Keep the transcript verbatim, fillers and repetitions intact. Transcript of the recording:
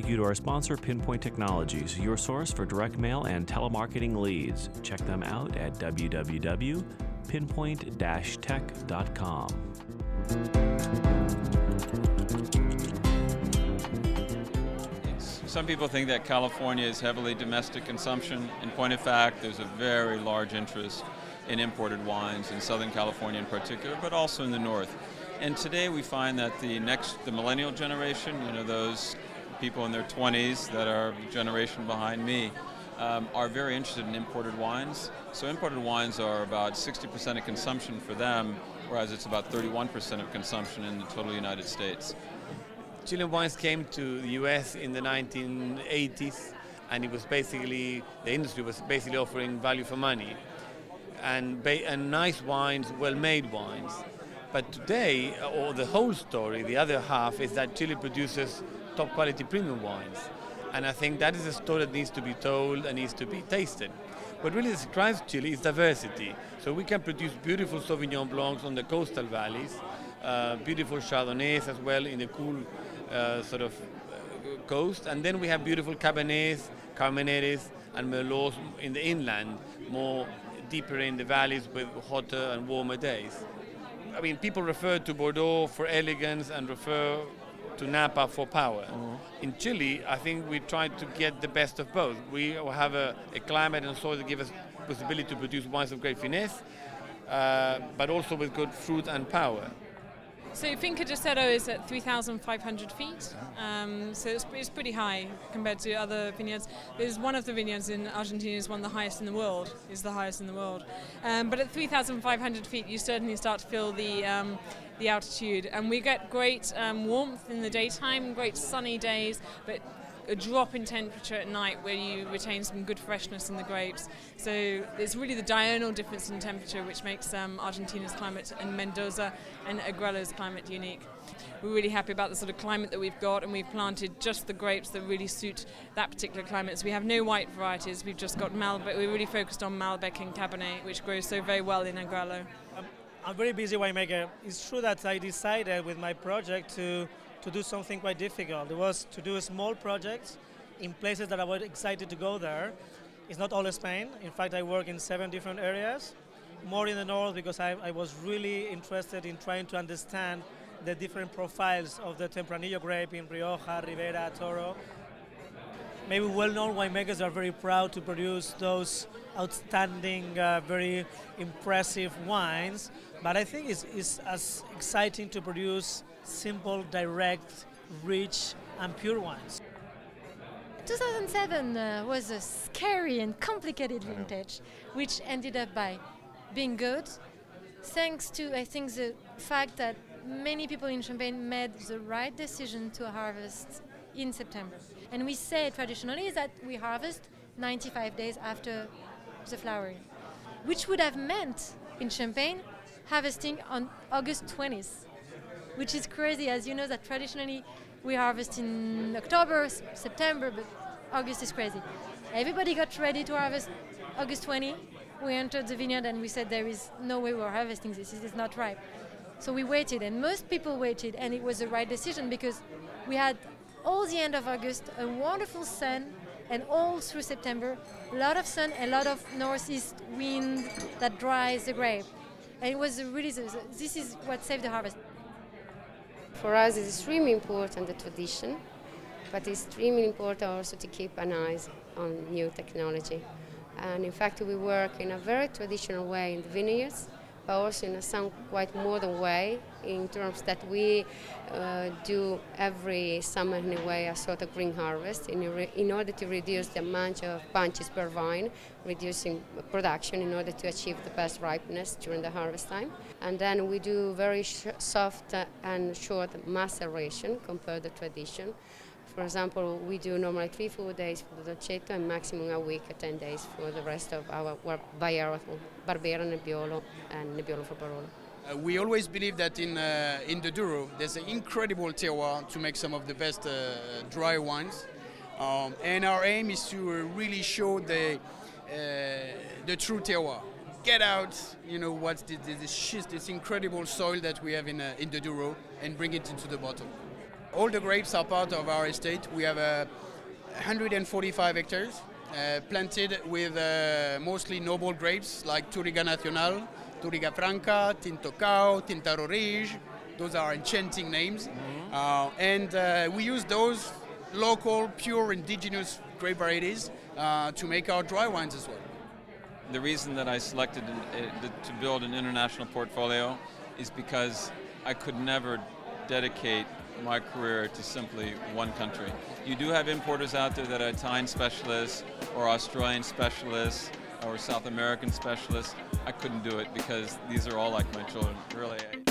thank you to our sponsor, Pinpoint Technologies, your source for direct mail and telemarketing leads. Check them out at w w w dot pinpoint dash tech dot com. Some people think that California is heavily domestic consumption. In point of fact, there's a very large interest in imported wines in Southern California in particular, but also in the North. And today we find that the next, the millennial generation, you know, those people in their twenties that are a generation behind me, um, are very interested in imported wines. So imported wines are about sixty percent of consumption for them, whereas it's about thirty-one percent of consumption in the total United States. Chilean wines came to the U S in the nineteen eighties, and it was basically, the industry was basically offering value for money. And, and nice wines, well-made wines. But today, or the whole story, the other half, is that Chile produces top-quality premium wines. And I think that is a story that needs to be told and needs to be tasted. What really describes Chile is diversity. So we can produce beautiful Sauvignon Blancs on the coastal valleys, uh, beautiful Chardonnays as well in the cool uh, sort of uh, coast. And then we have beautiful Cabernets, Carmeneres, and Merlots in the inland, more deeper in the valleys with hotter and warmer days. I mean, people refer to Bordeaux for elegance and refer to Napa for power. Mm-hmm. In Chile, I think we try to get the best of both. We have a, a climate and soil that give us the possibility to produce wines of great finesse, uh, but also with good fruit and power. So Finca Decero is at three thousand five hundred feet, um, so it's, it's pretty high compared to other vineyards. There's one of the vineyards in Argentina is one of the highest in the world, is the highest in the world. Um, but at three thousand five hundred feet, you certainly start to feel the, um, the altitude. And we get great um, warmth in the daytime, great sunny days, but a drop in temperature at night where you retain some good freshness in the grapes. So it's really the diurnal difference in temperature which makes um, Argentina's climate and Mendoza and Agrela's climate unique. We're really happy about the sort of climate that we've got, and we've planted just the grapes that really suit that particular climate. So we have no white varieties, we've just got Malbec. We're really focused on Malbec and Cabernet, which grows so very well in Agrelo. I'm, I'm very busy winemaker. It's true that I decided with my project to to do something quite difficult. It was to do a small project in places that I was excited to go there. It's not all Spain. In fact, I work in seven different areas, more in the north because I, I was really interested in trying to understand the different profiles of the Tempranillo grape in Rioja, Ribera, Toro. Maybe well-known winemakers are very proud to produce those outstanding, uh, very impressive wines, but I think it's, it's as exciting to produce simple, direct, rich, and pure wines. two thousand seven uh, was a scary and complicated vintage, which ended up by being good, thanks to, I think, the fact that many people in Champagne made the right decision to harvest in September. And we say traditionally that we harvest ninety-five days after the flowering, which would have meant, in Champagne, harvesting on August twentieth. Which is crazy, as you know that traditionally we harvest in October, September, but August is crazy. Everybody got ready to harvest August twentieth. We entered the vineyard and we said there is no way we're harvesting this, it is not ripe. So we waited, and most people waited, and it was the right decision because we had all the end of August, a wonderful sun, and all through September, a lot of sun, a lot of northeast wind that dries the grape. And it was really, this is what saved the harvest. For us, it's extremely important, the tradition, but it's extremely important also to keep an eye on new technology. And in fact, we work in a very traditional way in the vineyards, but also in a some quite modern way, in terms that we uh, do every summer anyway a sort of green harvest in, re in order to reduce the amount of bunches per vine, reducing production in order to achieve the best ripeness during the harvest time. And then we do very sh soft and short maceration compared to tradition. For example, we do normally three, four days for the dolcetto and maximum a week, ten days for the rest of our Barbera, Nebbiolo, and Nebbiolo for Barolo. Uh, we always believe that in uh, in the Douro there's an incredible terroir to make some of the best uh, dry wines, um, and our aim is to really show the uh, the true terroir. Get out, you know, what's the, the, the schist, this incredible soil that we have in uh, in the Douro, and bring it into the bottle. all the grapes are part of our estate. We have uh, one hundred forty-five hectares uh, planted with uh, mostly noble grapes like Touriga Nacional, Touriga Franca, Tinto Cao, Tinta Roriz. Those are enchanting names. Mm-hmm. uh, and uh, we use those local, pure, indigenous grape varieties uh, to make our dry wines as well. The reason that I selected to build an international portfolio is because I could never dedicate my career to simply one country. You do have importers out there that are Italian specialists or Australian specialists or South American specialists. I couldn't do it because these are all like my children, really.